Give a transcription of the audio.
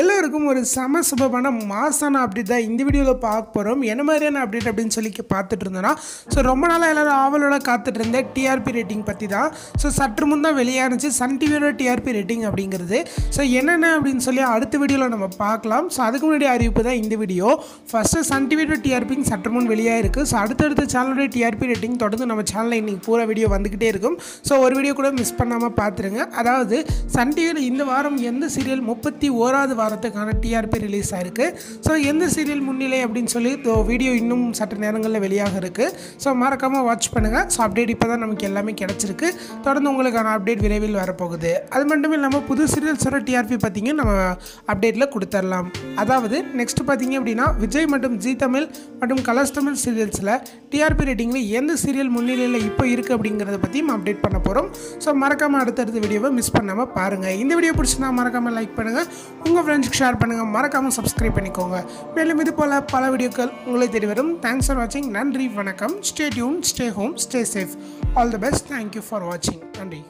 எல்லாருக்கும் ஒரு சம சுபமான மாசான அப்டேட் தான் இந்த வீடியோவில் பார்க்க போகிறோம். என்ன மாதிரியான அப்டேட் அப்படின்னு சொல்லி பார்த்துட்டு இருந்தோன்னா, ஸோ ரொம்ப நாளாக எல்லோரும் ஆவலோட காத்துட்டு இருந்தேன் டிஆர்பி ரேட்டிங் பற்றி தான். ஸோ சற்று முன் தான் வெளியாக இருந்துச்சு சன் டிவியோட டிஆர்பி ரேட்டிங் அப்படிங்கிறது. ஸோ என்னென்ன அப்படின்னு சொல்லி அடுத்த வீடியோவில் நம்ம பார்க்கலாம். ஸோ அதுக்கு முன்னாடி அறிவிப்பு தான் இந்த வீடியோ. ஃபஸ்ட்டு சன் டிவியோட டிஆர்பி சற்று முன் வெளியாக இருக்குது. ஸோ அடுத்தடுத்த சேனலோட டிஆர்பி ரேட்டிங் தொடர்ந்து நம்ம சேனலில் இன்றைக்கி பூரா வீடியோ வந்துக்கிட்டே இருக்கும். ஸோ ஒரு வீடியோ கூட மிஸ் பண்ணாமல் பார்த்துருங்க. அதாவது சன் டிவியில் இந்த வாரம் எந்த சீரியல் 31வது வாரத்துக்கான டிஆர்பி ரிலீஸ் ஆயிருக்கு. ஸோ எந்த சீரியல் முன்னிலை அப்படின்னு சொல்லி வீடியோ இன்னும் சற்று நேரங்களில் வெளியாக இருக்குது. ஸோ மறக்காமல் வாட்ச் பண்ணுங்கள். ஸோ அப்டேட் இப்போ தான் நமக்கு எல்லாமே கிடச்சிருக்கு. தொடர்ந்து உங்களுக்கான அப்டேட் விரைவில் வரப்போகுது. அது மட்டும் இல்லாமல் புது சீரியல்ஸோட டிஆர்பி பார்த்திங்கன்னா நம்ம அப்டேட்டில் கொடுத்துடலாம். அதாவது நெக்ஸ்ட் பார்த்திங்க அப்படின்னா, விஜய் மற்றும் ஜி தமிழ் மற்றும் கலர்ஸ் தமிழ் சீரியல்ஸில் டிஆர்பி ரேட்டிங்கில் எந்த சீரியல் முன்னிலையில் இப்போ இருக்குது அப்படிங்கிறத பற்றியும் அப்டேட் பண்ண போகிறோம். ஸோ மறக்காமல் அடுத்தடுத்த வீடியோவை மிஸ் பண்ணாமல் பாருங்கள். இந்த வீடியோ பிடிச்சினா மறக்காமல் லைக் பண்ணுங்கள், உங்கள் ஃப்ரெண்ட்ஸுக்கு ஷேர் பண்ணுங்கள், மறக்காமல் சப்ஸ்கிரைப் பண்ணிக்கோங்க. மேலும் இது போல் பல வீடியோக்கள் உங்களை தேடி வரும். தேங்க்ஸ் ஃபார் வாட்சிங். நன்றி, வணக்கம். Stay tune, stay home, stay safe. All the best. Thank you for வாட்சிங். நன்றி.